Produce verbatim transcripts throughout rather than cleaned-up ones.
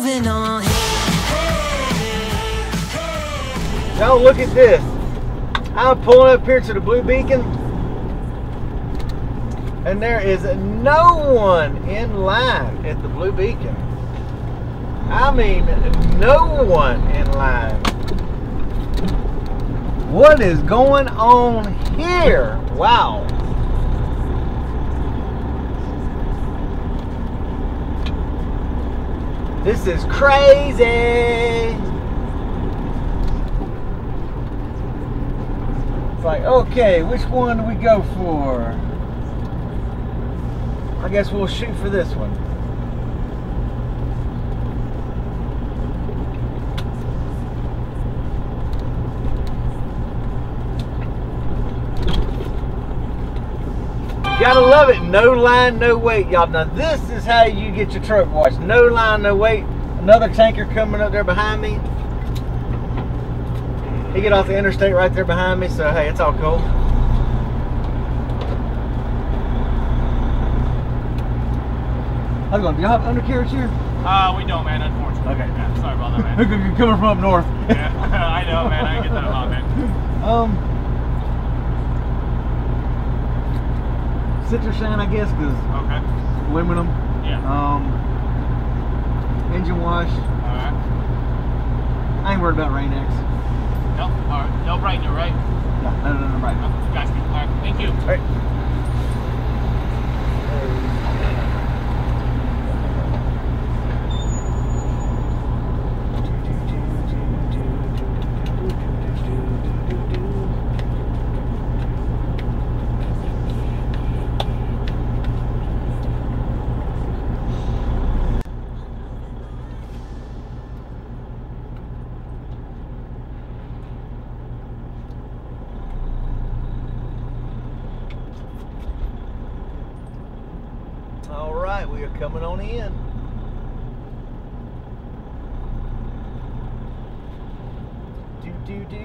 moving on. Now look at this. I'm pulling up here to the Blue Beacon, and there is no one in line at the Blue Beacon. I mean, no one in line. What is going on here? Wow. This is crazy. It's like, okay, which one do we go for? I guess we'll shoot for this one. Gotta love it. No line, no wait, y'all. Now this is how you get your truck washed. No line, no wait. Another tanker coming up there behind me. He get off the interstate right there behind me, so hey, it's all cool. How's it going? Do y'all have undercarriage here? Uh, we don't, man, unfortunately. Okay. Man, sorry about that, man. You're coming from up north. Yeah, I know, man. I get that a lot, man. Um. Citrus shine, I guess, because okay. Aluminum. Yeah. Um, engine wash. Alright. I ain't worried about Rain-X. No, alright. No brightener, right? No, no, no, no brightener. Oh, gotcha. Alright, thank you. Alright. All right, we are coming on in. Do do do do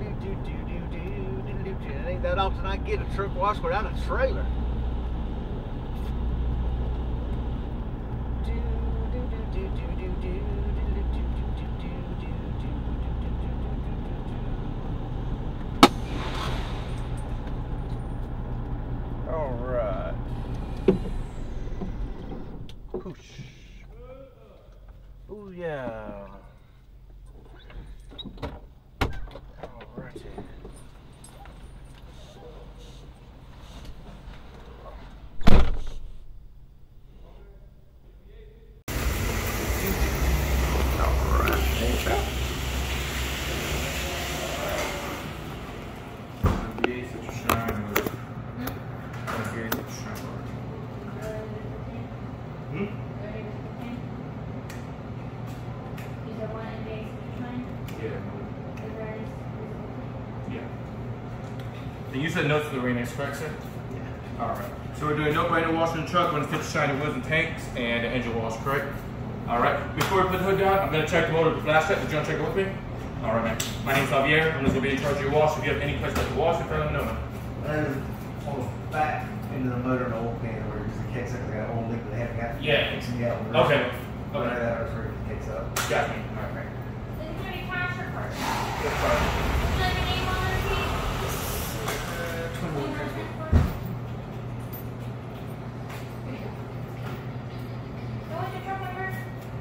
do do do do do. It ain't that often I get a truck wash without a trailer. Do do do do do do do do do do do. All right. Push. Oh yeah. Alrighty. You said no to the Rain-X, correct, sir? Yeah. Alright. So we're doing no brightener wash in the truck. We're going to fit the shiny wheels and tanks and the engine wash, correct? Alright. Before we put the hood down, I'm going to check the motor with the flashlight. Did you want to check it with me? Alright, man. My name's Javier. I'm just going to be in charge of your wash. If you have any questions about the wash, let me know. Um, on the back end of the motor and the oil pan, where the kicks up, we got a whole leak that haven't got to yeah. fix it out. Okay. Okay. That was where it kicks up. Got me. Alright. Is there any cash or card? Good card.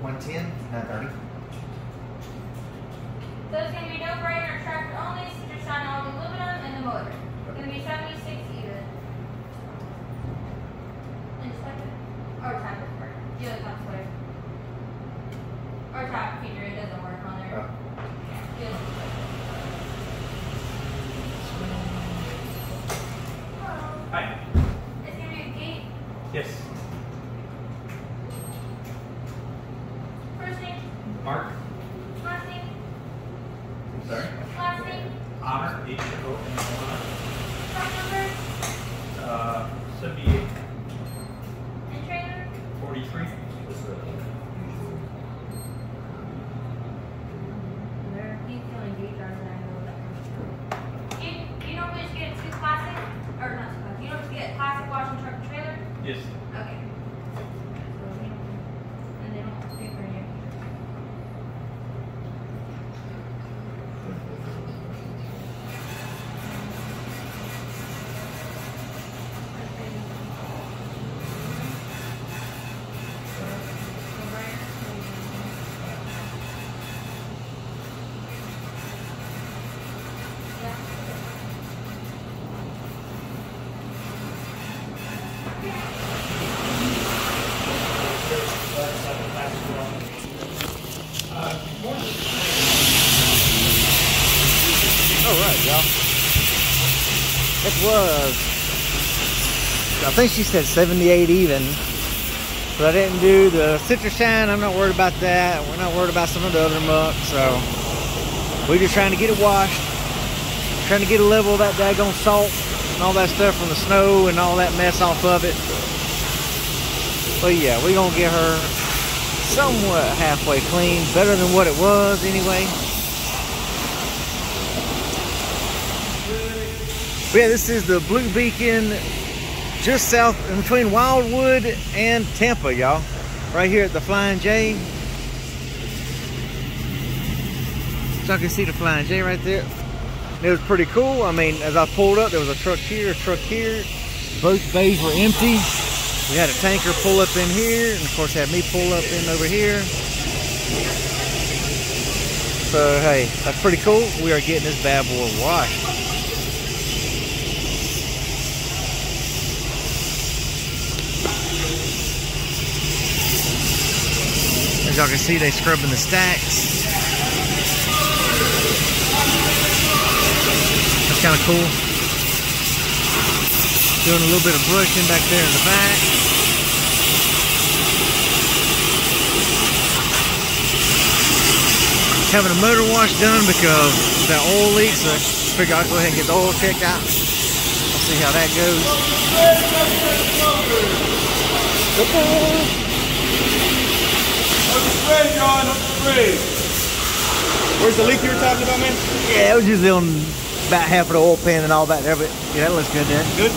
one ten, not thirty. So it's going to be no brightener tractor only, citrus shine on the aluminum and the motor. It's going to be seventy-six even. And second, or tractor part. The other top square. Or top feeder, it doesn't work on there. Oh. Yeah, oh. Hi. It's going to be a gate. Yes. Mark. Last name. I'm sorry? Last name. Honor, H O N number? Uh, seventy-eight. And trailer? forty-three. What's that? They're detailing gate drivers and I know that. You, you don't just get two classic, or not two classic, you don't just get classic wash and truck and trailer? Yes. Okay. And they don't pay for any extra. It was. I think she said seventy-eight even. But I didn't do the citrus shine. I'm not worried about that. We're not worried about some of the other muck. So we're just trying to get it washed. Trying to get a level of that daggone salt and all that stuff from the snow and all that mess off of it. But yeah, we're going to get her somewhat halfway clean. Better than what it was anyway. But yeah, this is the Blue Beacon, just south in between Wildwood and Tampa, y'all. Right here at the Flying J. So I can see the Flying J right there. And it was pretty cool. I mean, as I pulled up, there was a truck here, a truck here. Both bays were empty. We had a tanker pull up in here, and of course had me pull up in over here. So hey, that's pretty cool. We are getting this bad boy washed. As y'all can see, they scrubbing the stacks. That's kind of cool. Doing a little bit of brushing back there in the back. Having a motor wash done because that oil leaks. So I figure I'll go ahead and get the oil checked out. I'll see how that goes. Where's the leak you were talking about, man? Yeah, it was usually on about half of the oil pan and all that there, but yeah, that looks good there. Good.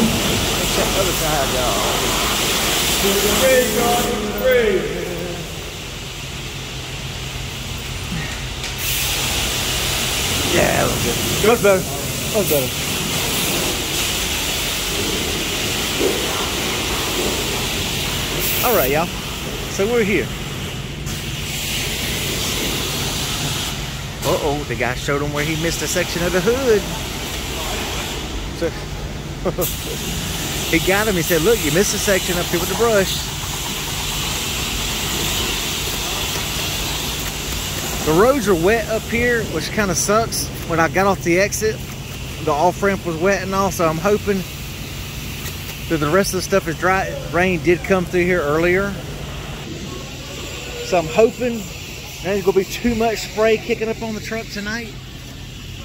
Let's check the other side, y'all. Praise God, praise. Yeah, that looks good. That's better. That's better. All right, y'all, so we're here. Uh-oh, the guy showed him where he missed a section of the hood. So he got him, he said, look, you missed a section up here with the brush. The roads are wet up here, which kind of sucks. When I got off the exit, the off-ramp was wet and all, so I'm hoping the rest of the stuff is dry. Rain did come through here earlier, so I'm hoping there ain't gonna be too much spray kicking up on the truck tonight.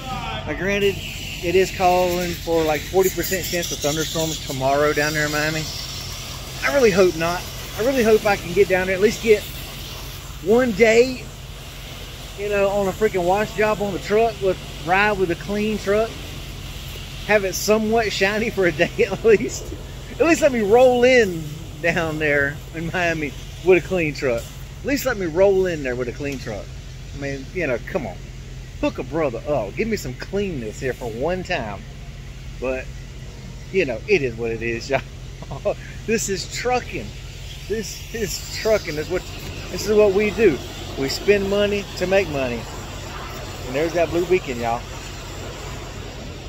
Now granted, it is calling for like forty percent chance of thunderstorms tomorrow down there in Miami. I really hope not. I really hope I can get down there, at least get one day, you know, on a freaking wash job on the truck, with ride with a clean truck, have it somewhat shiny for a day at least. At least let me roll in down there in Miami with a clean truck. At least let me roll in there with a clean truck. I mean, you know, come on. Hook a brother up. Give me some cleanness here for one time. But, you know, it is what it is, y'all. This is trucking. This is trucking. This is, what, this is what we do. We spend money to make money. And there's that Blue Beacon, y'all.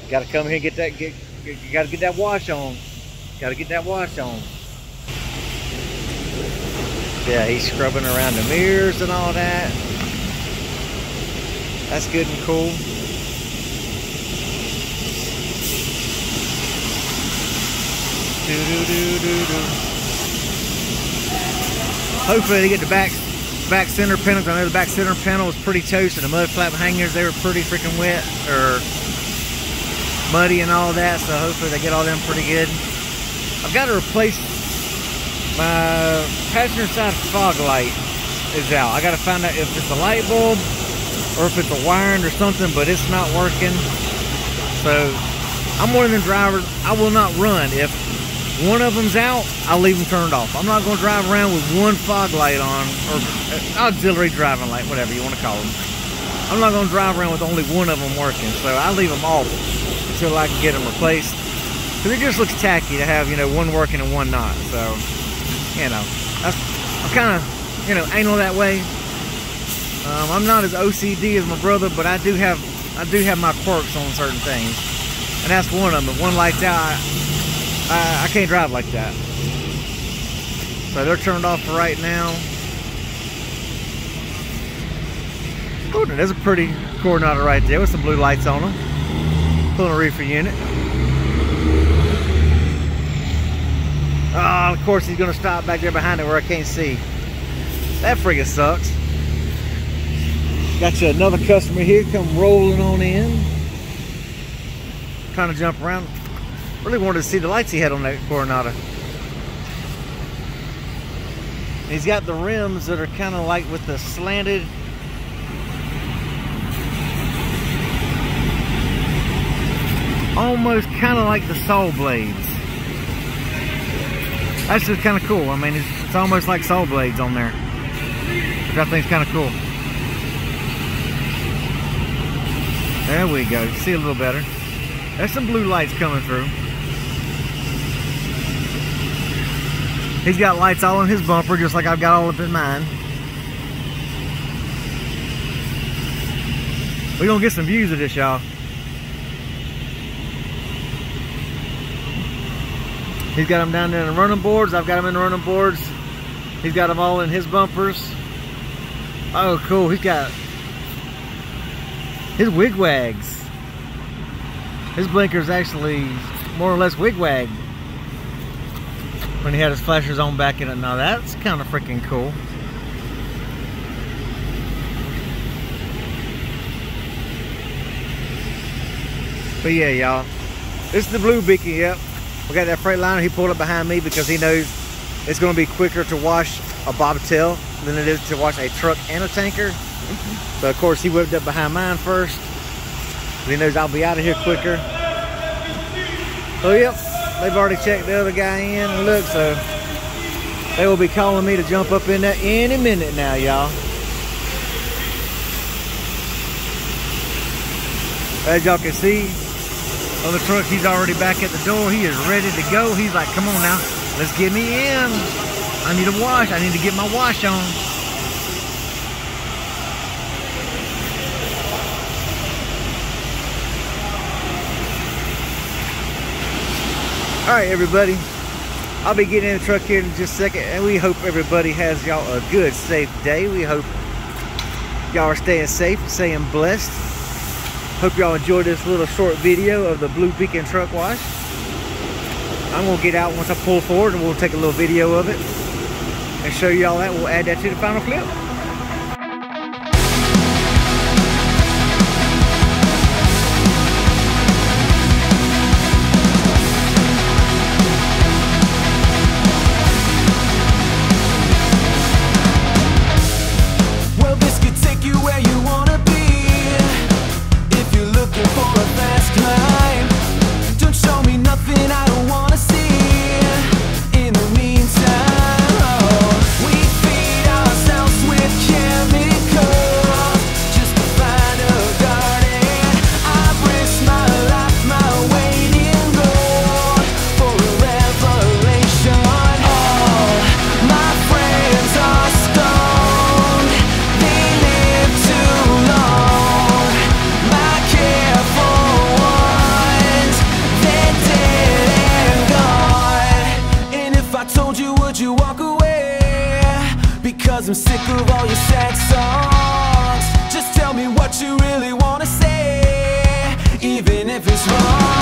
Got to come here and get that, get, get, got to get that wash on. Gotta get that wash on. Yeah, he's scrubbing around the mirrors and all that. That's good and cool. Do, do, do, do, do. Hopefully they get the back back center panels. I know the back center panel was pretty toast, and the mud flap hangers, they were pretty freaking wet or muddy and all that. So hopefully they get all them pretty good. I've got to replace my passenger side fog light is out. I got to find out if it's a light bulb or if it's a wiring or something, but it's not working. So I'm one of them drivers, I will not run. If one of them's out, I'll leave them turned off. I'm not going to drive around with one fog light on, or auxiliary driving light, whatever you want to call them. I'm not going to drive around with only one of them working. So I leave them off until I can get them replaced. Because it just looks tacky to have, you know, one working and one not. So, you know, that's, I'm kind of, you know, anal that way. Um, I'm not as O C D as my brother, but I do have, I do have my quirks on certain things, and that's one of them. If one light's out, I, I, I can't drive like that. So they're turned off for right now. Ooh, that's a pretty Coronado right there with some blue lights on them. Pulling a reefer unit. Oh, of course he's gonna stop back there behind it where I can't see. That friggin' sucks. Got you another customer here, come rolling on in. Trying to jump around. Really wanted to see the lights he had on that Coronado. And he's got the rims that are kind of like with the slanted. Almost kind of like the saw blades. That's just kind of cool. I mean, it's, it's almost like saw blades on there, which I think is kind of cool. There we go. See a little better. There's some blue lights coming through. He's got lights all on his bumper, just like I've got all up in mine. We're gonna get some views of this, y'all. He's got them down there in the running boards. I've got them in the running boards. He's got them all in his bumpers. Oh, cool. He's got his wigwags. His blinker's actually more or less wigwagged. When he had his flashers on back in it. Now that's kind of freaking cool. But yeah, y'all. This is the Blue Beacon, yep. We got that Freightliner, he pulled up behind me because he knows it's gonna be quicker to wash a bobtail than it is to wash a truck and a tanker. So of course he whipped up behind mine first. He knows I'll be out of here quicker. So yep, they've already checked the other guy in and look, so they will be calling me to jump up in there any minute now, y'all. As y'all can see, on the truck, he's already back at the door. He is ready to go. He's like, come on now, let's get me in. I need a wash. I need to get my wash on. All right, everybody. I'll be getting in the truck here in just a second, and we hope everybody has y'all a good, safe day. We hope y'all are staying safe, staying blessed. Hope y'all enjoyed this little short video of the Blue Beacon truck wash. I'm gonna get out once I pull forward and we'll take a little video of it and show y'all that. We'll add that to the final clip. I'm sick of all your sad songs. Just tell me what you really wanna say, even if it's wrong.